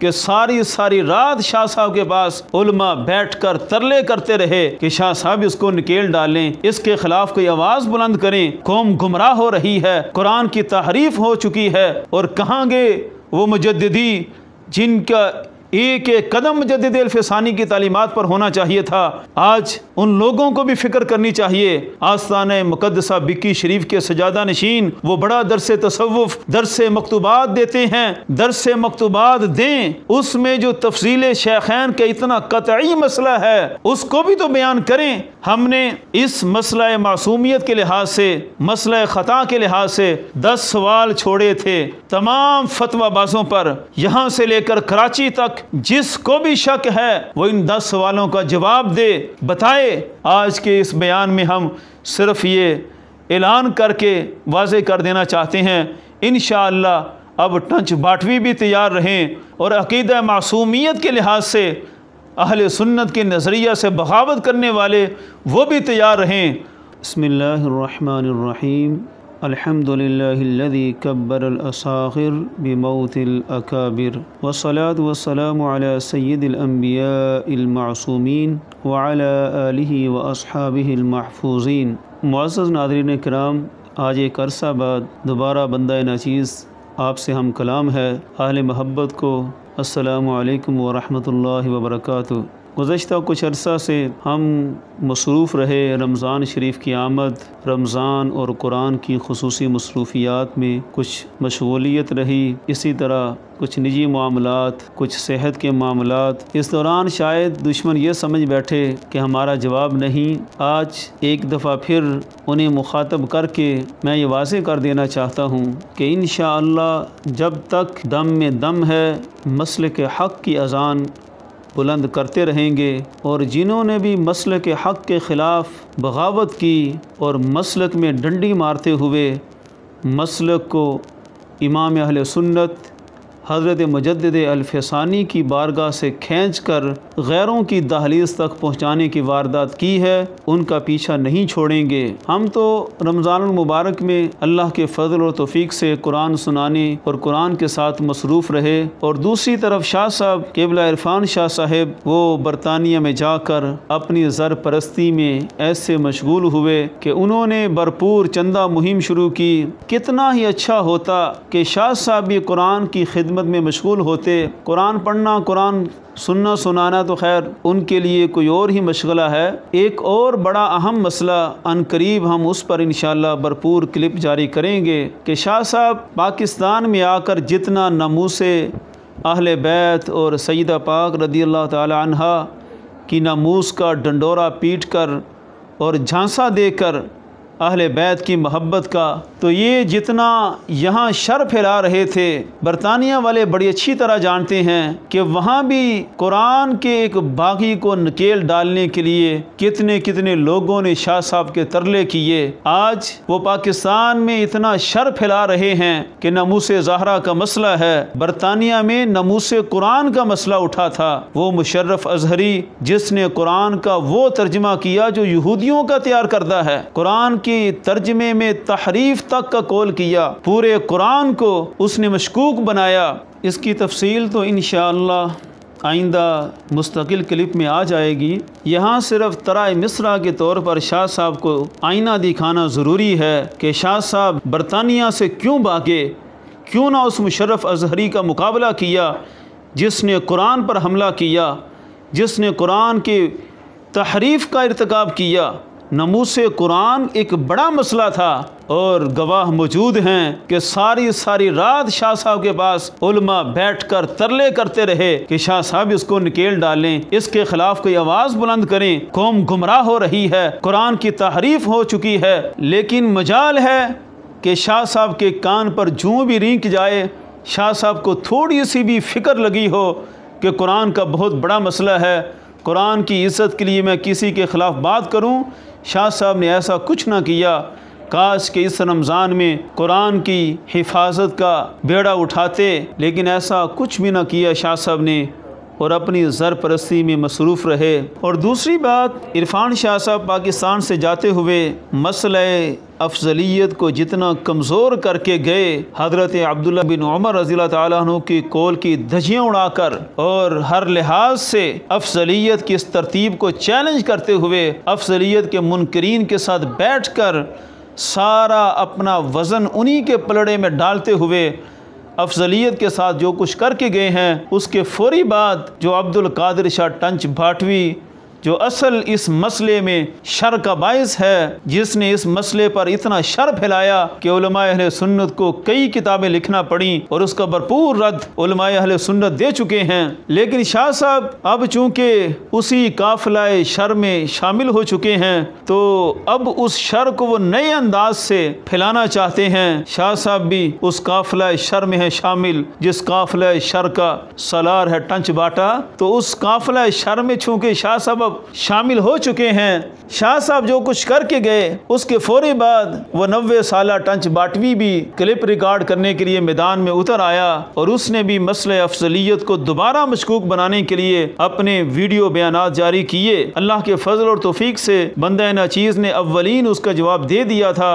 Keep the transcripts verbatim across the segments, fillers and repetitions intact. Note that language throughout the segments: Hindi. कि सारी सारी रात शाह साहब के पास उलमा बैठकर तरले करते रहे कि शाह साहब इसको निकेल डालें, इसके खिलाफ कोई आवाज बुलंद करें, कौम गुमराह हो रही है, कुरान की तहरीफ हो चुकी है। और कहाँ गए वो मुजद्दिदी जिनका एक एक कदम मुजद्दिद इल्फसानी की तालीमात पर होना चाहिए था। आज उन लोगों को भी फिक्र करनी चाहिए। आस्ताने मुकद्दसा बिक्की शरीफ के सजादा नशीन वो बड़ा दरसे तसव्वुफ दरसे मकतूबात देते हैं, दरसे मकतूबात दें, उसमें जो तफसील शेखैन का इतना कतई मसला है उसको भी तो बयान करें। हमने इस मसला मासूमियत के लिहाज से, मसला खता के लिहाज से दस सवाल छोड़े थे तमाम फतवाबाजों पर। यहाँ से लेकर कराची तक जिसको भी शक है वो इन दस सवालों का जवाब दे, बताए। आज के इस बयान में हम सिर्फ ये ऐलान करके वाजे कर देना चाहते हैं, इंशाअल्लाह अब टंच बाटवी भी तैयार रहें और अक़ीदा मासूमियत के लिहाज से अहले सुन्नत के नज़रिया से बगावत करने वाले वो भी तैयार रहें। बिस्मिल्लाहिर्रहमानिर्रहीम अल्हम्दुलिल्लाहिल्लज़ी कब्बरल असाग़िर बिमौतिल अकाबिर वस्सलातु वस्सलामु अला सय्यिदिल अंबियाइल मासूमीन व अला आलिहि व अस्हाबिहिल महफूज़ीन। मुअज़्ज़ज़ नाज़रीन किराम, आज एक अरसा बाद दोबारा बंदा नाचीज़ आपसे हम कलाम है। अहले महब्बत को अस्सलामु अलैकुम व रहमतुल्लाहि व बरकातुहू। गुज़श्ता कुछ अर्सा से हम मसरूफ़ रहे, रमज़ान शरीफ की आमद, रमज़ान और कुरान की खसूसी मसरूफियात में कुछ मशगूलियत रही, इसी तरह कुछ निजी मामलात, कुछ सेहत के मामलात। इस दौरान शायद दुश्मन ये समझ बैठे कि हमारा जवाब नहीं। आज एक दफ़ा फिर उन्हें मुखातब करके मैं ये वाज़े कर देना चाहता हूँ कि इंशाअल्लाह जब तक दम में दम है मसलक हक़ की अज़ान बुलंद करते रहेंगे। और जिन्होंने भी मसलक के हक़ के ख़िलाफ़ बगावत की और मसलक में डंडी मारते हुए मसलक को इमाम अहले सुन्नत हज़रत मुजद्दिद अल्फ़सानी की बारगाह से खींचकर गैरों की दहलीज़ तक पहुँचाने की वारदात की है, उनका पीछा नहीं छोड़ेंगे। हम तो रमज़ानुल मुबारक में अल्लाह के फ़ज़ल और तौफ़ीक़ से कुरान सुनाने और कुरान के साथ मसरूफ़ रहे, और दूसरी तरफ शाह साहब क़िबला इरफान शाह साहब वो बरतानिया में जाकर अपनी ज़र परस्ती में ऐसे मशगूल हुए कि उन्होंने भरपूर चंदा मुहिम शुरू की। कितना ही अच्छा होता कि शाह साहब भी कुरान की खिदमत में मशगूल होते। कुरान पढ़ना, कुरान सुनना सुनाना तो खैर उनके लिए कोई और ही मशगला है। एक और बड़ा अहम मसला अनकरीब हम उस पर इंशाअल्लाह भरपूर क्लिप जारी करेंगे कि शाह साहब पाकिस्तान में आकर जितना नमूसे अहले बैत और सईदा पाक रदियल्लाहु ताला अन्हा की नमूस का डंडोरा पीट कर और झांसा देकर अहले बैत की महब्बत का, तो ये जितना यहाँ शर फैला रहे थे, बरतानिया वाले बड़ी अच्छी तरह जानते हैं कि वहाँ भी कुरान के एक बागी को नकेल डालने के लिए कितने कितने लोगों ने शाह साहब के तरले किए। आज वो पाकिस्तान में इतना शर फैला रहे हैं कि नमूसे ज़हरा का मसला है, बरतानिया में नमूसे कुरान का मसला उठा था। वो मुशर्रफ अजहरी जिसने कुरान का वो तर्जमा किया जो यहूदियों का तैयार करता है, कुरान की तर्जमे में तहरीफ तक का कौल किया, पूरे कुरान को उसने मशकूक बनाया। इसकी तफसील तो इंशाअल्लाह आइंदा मुस्तकिल क्लिप में आ जाएगी। यहाँ सिर्फ तराए मिसरा के तौर पर शाह साहब को आईना दिखाना ज़रूरी है कि शाह साहब बरतानिया से क्यों भागे, क्यों ना उस मुशर्रफ अजहरी का मुकाबला किया जिसने कुरान पर हमला किया, जिसने कुरान के तहरीफ का इर्तिकाब किया। नमूसे कुरान एक बड़ा मसला था और गवाह मौजूद हैं कि सारी सारी रात शाह साहब के पास उलमा बैठकर तरले करते रहे कि शाह साहब इसको निकेल डालें, इसके खिलाफ कोई आवाज़ बुलंद करें, कौम गुमराह हो रही है, कुरान की तहरीफ हो चुकी है। लेकिन मजाल है कि शाह साहब के कान पर जूं भी रींक जाए, शाह साहब को थोड़ी सी भी फिक्र लगी हो कि कुरान का बहुत बड़ा मसला है, कुरान की इज्जत के लिए मैं किसी के ख़िलाफ़ बात करूं, शाह साहब ने ऐसा कुछ ना किया। काश के इस रमज़ान में कुरान की हिफाजत का बेड़ा उठाते, लेकिन ऐसा कुछ भी ना किया शाह साहब ने और अपनी ज़रपरस्ती में मसरूफ़ रहे। और दूसरी बात, इरफान शाह साहब पाकिस्तान से जाते हुए मसले अफजलियत को जितना कमज़ोर करके गए, हज़रत अब्दुल्ला बिन उमर रज़ियल्लाहु तआला अन्हु की कोल की धज्जियाँ उड़ाकर और हर लिहाज से अफजलियत की इस तरतीब को चैलेंज करते हुए अफजलियत के मुनकरीन के साथ बैठ कर सारा अपना वज़न उन्हीं के पलड़े में डालते हुए अफजलियत के साथ जो कुछ करके गए हैं, उसके फ़ौरी बाद जो अब्दुल कादिर शाह टंच भाटवी जो असल इस मसले में शर का बायस है, जिसने इस मसले पर इतना शर फैलाया कि उलमाए अहले सुन्नत को कई किताबें लिखना पड़ी और उसका भरपूर रद्द उलमाए अहले सुन्नत दे चुके हैं, लेकिन शाह साहब अब चूँकि उसी काफिलाए शर में शामिल हो चुके हैं तो अब उस शर को वो नए अंदाज से फैलाना चाहते हैं। शाह साहब भी उस काफिलाए शर में है शामिल जिस काफिलाए शर का सलार है टंच बाटा, तो उस काफिलाए शर में चूँकि शाह साहब शामिल हो चुके हैं, शाह साहब जो कुछ करके गए उसके फौरी बाद वो नब्बे साला टंच बाटवी भी क्लिप रिकॉर्ड करने के लिए मैदान में उतर आया और उसने भी मसले अफजलियत को दोबारा मशकूक बनाने के लिए अपने वीडियो बयानात जारी किए। अल्लाह के फजल और तौफीक से बंदा नाचीज़ ने अव्वलीन उसका जवाब दे दिया था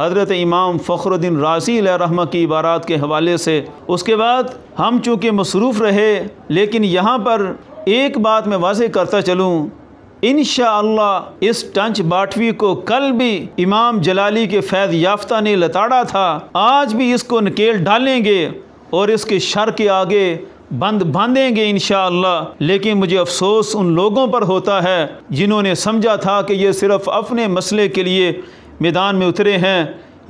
हज़रत इमाम फ़खरुद्दीन राज़ी अलैहिर्रहमा की इबारात के हवाले से। उसके बाद हम चूँकि मसरूफ़ रहे, लेकिन यहाँ पर एक बात मैं वाज़ेह करता चलूँ, इंशाअल्लाह इस टंच बाटवी को कल भी इमाम जलाली के फैज़ याफ्ता ने लताड़ा था, आज भी इसको नकेल डालेंगे और इसके शर के आगे बंद बांधेंगे इंशाअल्लाह। लेकिन मुझे अफसोस उन लोगों पर होता है जिन्होंने समझा था कि ये सिर्फ़ अपने मसले के लिए मैदान में उतरे हैं,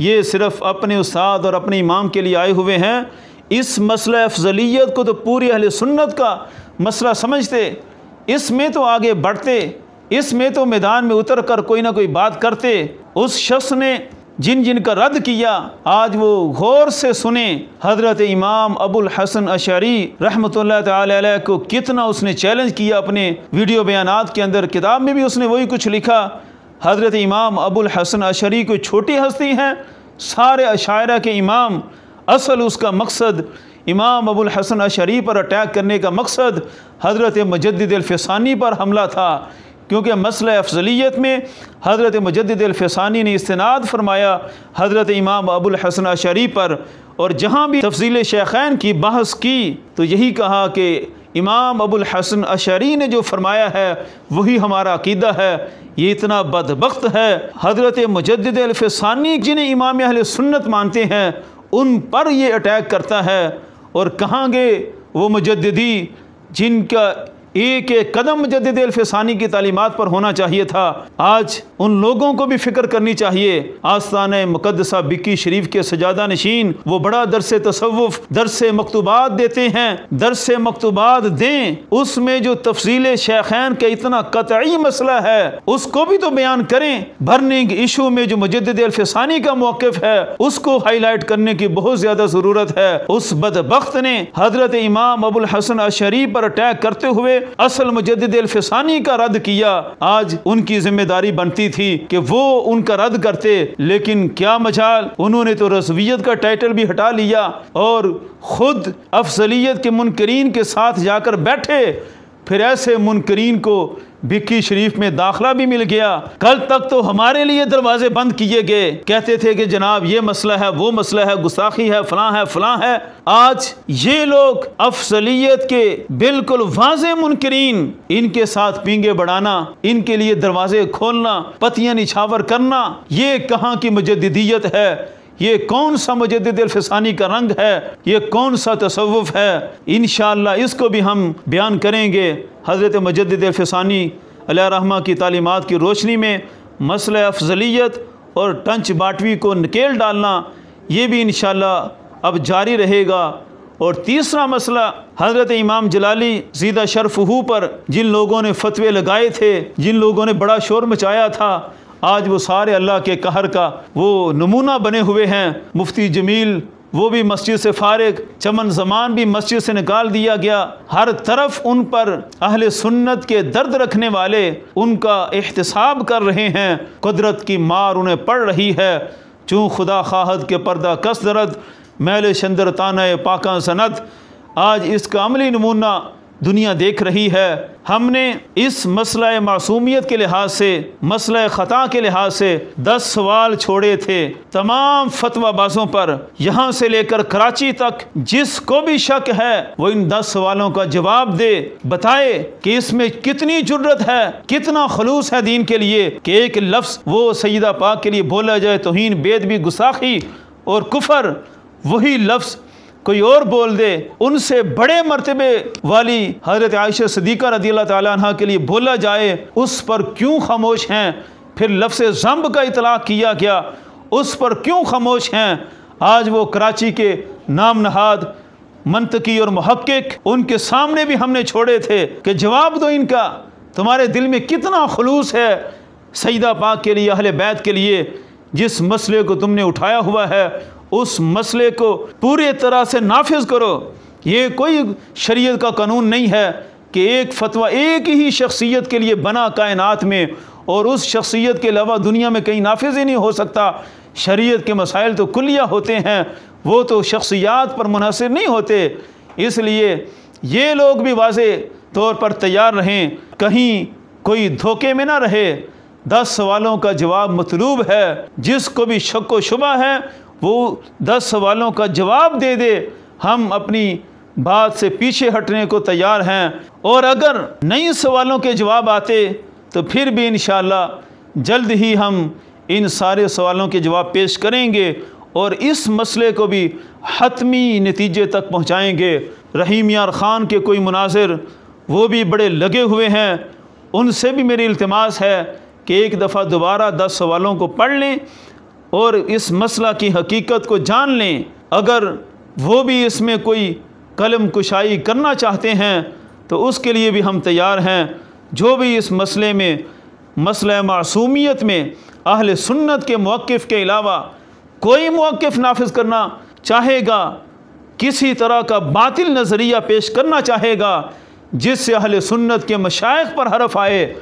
ये सिर्फ़ अपने उस्ताद और अपने इमाम के लिए आए हुए हैं, इस मसला अफजलियत को तो पूरी अहले सुन्नत का मसला समझते, इसमें तो आगे बढ़ते, इसमें तो मैदान में उतर कर कोई ना कोई बात करते। उस शख्स ने जिन जिन का रद्द किया आज वो गौर से सुने। हज़रत इमाम अबुल हसन अशअरी रहमतुल्लाह तआला अलैह को कितना उसने चैलेंज किया अपने वीडियो बयानात के अंदर, किताब में भी उसने वही कुछ लिखा। हज़रत इमाम अबुल हसन अशअरी कोई छोटी हस्ती हैं, सारे अशायरा के इमाम, असल उसका मकसद इमाम अबुल हसन अशअरी पर अटैक करने का मकसद हज़रत मुजद्दिद अल-फ़सानी पर हमला था, क्योंकि मसला अफजलियत में हज़रत मुजद्दिद अल-फ़सानी ने इस्तिनाद फरमाया हज़रत इमाम अबुल हसन अशअरी पर। और जहाँ भी तफसील शेखैन की बहस की तो यही कहा कि इमाम अबुल हसन अशअरी ने जो फरमाया है वही हमारा अकीदा है, ये इतना बदबख्त है। हज़रत मुजद्दिद अल-फ़सानी जिन्हें इमाम अहले सुन्नत मानते हैं उन पर ये अटैक करता है, और कहाँ गए वो मुजद्दिदी जिनका एक एक कदम मुजद्दिद अल-फ़सानी की तालीमात पर होना चाहिए था। आज उन लोगों को भी फ़िक्र करनी चाहिए। आस्ताने मुकद्दसा बिक्की शरीफ के सजादा नशीन वो बड़ा दरसे तसव्वुफ़ दरसे मकतूबात देते हैं, दरसे मकतूबात दें, उसमें जो तफसील शेखैन का इतना कतई मसला है उसको भी तो बयान करें। बर्निंग इशू में जो मुजद्दिद अल-फ़सानी का मौक़िफ़ है उसको हाईलाइट करने की बहुत ज़्यादा ज़रूरत है। उस बदबख्त ने हज़रत इमाम अबुल हसन अशअरी पर अटैक करते हुए असल मुजद्दिद अल-फ़सानी का रद्द किया। आज उनकी जिम्मेदारी बनती थी कि वो उनका रद्द करते, लेकिन क्या मजाल, उन्होंने तो रज़वियत का टाइटल भी हटा लिया और खुद अफजलियत के मुनकरीन के साथ जाकर बैठे। फिर ऐसे मुनकरीन को बिक्की शरीफ में दाखला भी मिल गया। कल तक तो हमारे लिए दरवाजे बंद किए गए, कहते थे कि जनाब ये मसला है, वो मसला है, गुस्ताखी है, फलां है, फलां है। आज ये लोग अफसलियत के बिल्कुल वाजे मुनकरीन, इनके साथ पींगे बढ़ाना, इनके लिए दरवाजे खोलना, पतियां निछावर करना, ये कहाँ की मुजद्दिदियत है? ये कौन सा मुजद्दिद अल-फ़सानी का रंग है? ये कौन सा तसव्वुफ़ है? इंशाअल्लाह इसको भी हम बयान करेंगे। हज़रत मुजद्दिद अल-फ़सानी अलैहिर्रहमा की तालीमात की रोशनी में मसला अफजलियत और टंच बाटवी को नकेल डालना ये भी इंशाअल्लाह अब जारी रहेगा। और तीसरा मसला, हज़रत इमाम जलाली ज़ीदा शरफ़हू पर जिन लोगों ने फतवे लगाए थे, जिन लोगों ने बड़ा शोर मचाया था, आज वो सारे अल्लाह के कहर का वो नमूना बने हुए हैं। मुफ्ती जमील वो भी मस्जिद से फारिग, चमन जमान भी मस्जिद से निकाल दिया गया। हर तरफ उन पर अहले सुन्नत के दर्द रखने वाले उनका एहतसाब कर रहे हैं, कुदरत की मार उन्हें पड़ रही है। चूँ खुदा खाहद के पर्दा कस दरद मैल शंदर ताना पाका सनत, आज इसका अमली नमूना दुनिया देख रही है। हमने इस मसला मासूमियत के लिहाज से, मसला ख़ता के लिहाज से दस सवाल छोड़े थे तमाम फतवाबाजों पर। यहाँ से लेकर कराची तक जिसको भी शक है वो इन दस सवालों का जवाब दे, बताए कि इसमें कितनी जुर्रत है, कितना खलूस है दीन के लिए कि एक लफ्ज़ वो सईदा पाक के लिए बोला जाए तौहीन, बेदबी, गुस्ताखी और कुफर, वही लफ्ज़ कोई और बोल दे उनसे बड़े मरतबे वाली हज़रत आयशा सिद्दीक़ा रदियल्लाहु ताला अन्हा के लिए बोला जाए, उस पर क्यों खामोश हैं? फिर लफ्ज़ ज़ंब का इतलाक़ किया गया, उस पर क्यों खामोश हैं? आज वो कराची के नाम नहाद मंतकी और मुहक्किक, उनके सामने भी हमने छोड़े थे कि जवाब दो इनका, तुम्हारे दिल में कितना खलूस है सईदा पाक के लिए, अहले बैत के लिए। जिस मसले को तुमने उठाया हुआ है उस मसले को पूरी तरह से नाफिज करो। ये कोई शरीयत का कानून नहीं है कि एक फतवा एक ही शख्सियत के लिए बना कायनात में और उस शख्सियत के अलावा दुनिया में कहीं नाफिज ही नहीं हो सकता। शरीयत के मसाइल तो कुलिया होते हैं, वो तो शख्सियात पर मुनहसर नहीं होते। इसलिए ये लोग भी वाज़े तौर पर तैयार रहें, कहीं कोई धोखे में ना रहे। दस सवालों का जवाब मतलूब है, जिसको भी शक व शुबा है वो दस सवालों का जवाब दे दे। हम अपनी बात से पीछे हटने को तैयार हैं और अगर नए सवालों के जवाब आते तो फिर भी इंशाअल्लाह जल्द ही हम इन सारे सवालों के जवाब पेश करेंगे और इस मसले को भी हतमी नतीजे तक पहुँचाएँगे। रहीम यार ख़ान के कोई मुनाजिर, वो भी बड़े लगे हुए हैं, उनसे भी मेरी इल्तिमास है कि एक दफ़ा दोबारा दस सवालों को पढ़ लें और इस मसला की हकीकत को जान लें। अगर वो भी इसमें कोई कलम कुशाई करना चाहते हैं तो उसके लिए भी हम तैयार हैं। जो भी इस मसले में, मसला मासूमियत में अहले सुन्नत के मौक़िफ़ के अलावा कोई मौक़िफ़ नाफिज करना चाहेगा, किसी तरह का बातिल नज़रिया पेश करना चाहेगा जिससे अहले सुन्नत के मशाइख पर हरफ आए,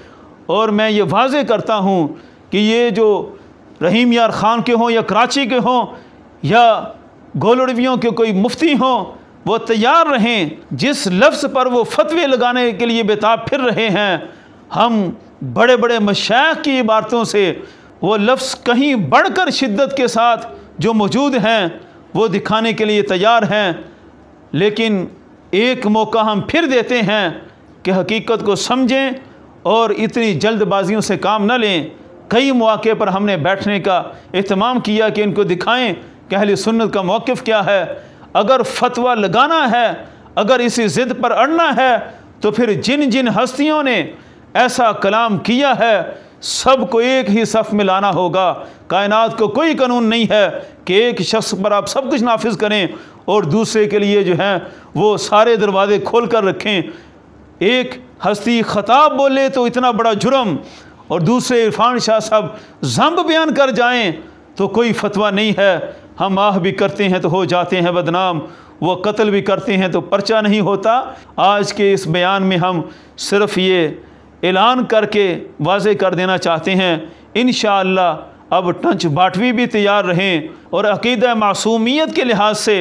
और मैं ये वाज़े करता हूँ कि ये जो रहीम यार ख़ान के हों या कराची के हों या गोलड़वियों के कोई मुफ्ती हों, वो तैयार रहें। जिस लफ्ज़ पर वो फतवे लगाने के लिए बेताब फिर रहे हैं, हम बड़े बड़े मशाइख की इबारतों से वो लफ्ज़ कहीं बढ़कर शिद्दत के साथ जो मौजूद हैं वो दिखाने के लिए तैयार हैं। लेकिन एक मौका हम फिर देते हैं कि हकीकत को समझें और इतनी जल्दबाजियों से काम न लें। कई मौके पर हमने बैठने का एहतमाम किया कि इनको दिखाएं कि अहले सुन्नत का मौक़िफ़ क्या है। अगर फतवा लगाना है, अगर इसी ज़िद पर अड़ना है तो फिर जिन जिन हस्तियों ने ऐसा कलाम किया है सबको एक ही सफ़ में लाना होगा। कायनात को कोई कानून नहीं है कि एक शख्स पर आप सब कुछ नाफिज करें और दूसरे के लिए जो है वो सारे दरवाजे खोल कर रखें। एक हस्ती खताब बोले तो इतना बड़ा जुर्म और दूसरे इरफान शाह साहब ज़ंब बयान कर जाएं तो कोई फतवा नहीं है। हम आह भी करते हैं तो हो जाते हैं बदनाम, वो कत्ल भी करते हैं तो पर्चा नहीं होता। आज के इस बयान में हम सिर्फ ये ऐलान करके वाजे कर देना चाहते हैं, इंशाअल्लाह अब टंच बाटवी भी तैयार रहें और अक़ीदा मासूमियत के लिहाज से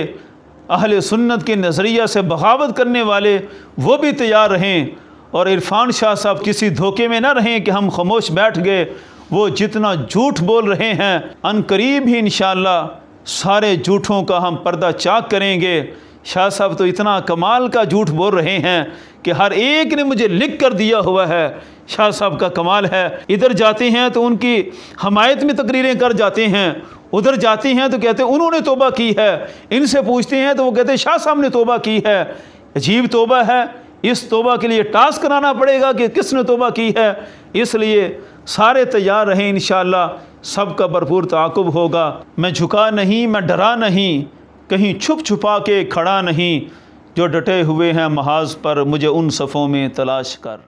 अहले सुन्नत के नज़रिया से बगावत करने वाले वो भी तैयार रहें। और इरफान शाह साहब किसी धोखे में ना रहें कि हम खामोश बैठ गए। वो जितना झूठ बोल रहे हैं अनकरीब ही इंशाअल्लाह सारे झूठों का हम पर्दा चाक करेंगे। शाह साहब तो इतना कमाल का झूठ बोल रहे हैं कि हर एक ने मुझे लिख कर दिया हुआ है। शाह साहब का कमाल है, इधर जाते हैं तो उनकी हमायत में तकरीरें कर जाते हैं, उधर जाते हैं तो कहते हैं उन्होंने तौबा की है, इनसे पूछते हैं तो वो कहते हैं शाह साहब ने तौबा की है। अजीब तौबा है, इस तौबा के लिए टास्क कराना पड़ेगा कि किसने तौबा की है। इसलिए सारे तैयार रहें, इंशाअल्लाह सबका भरपूर ताक़ुब होगा। मैं झुका नहीं, मैं डरा नहीं, कहीं छुप छुपा के खड़ा नहीं, जो डटे हुए हैं महाज पर मुझे उन सफ़ों में तलाश कर।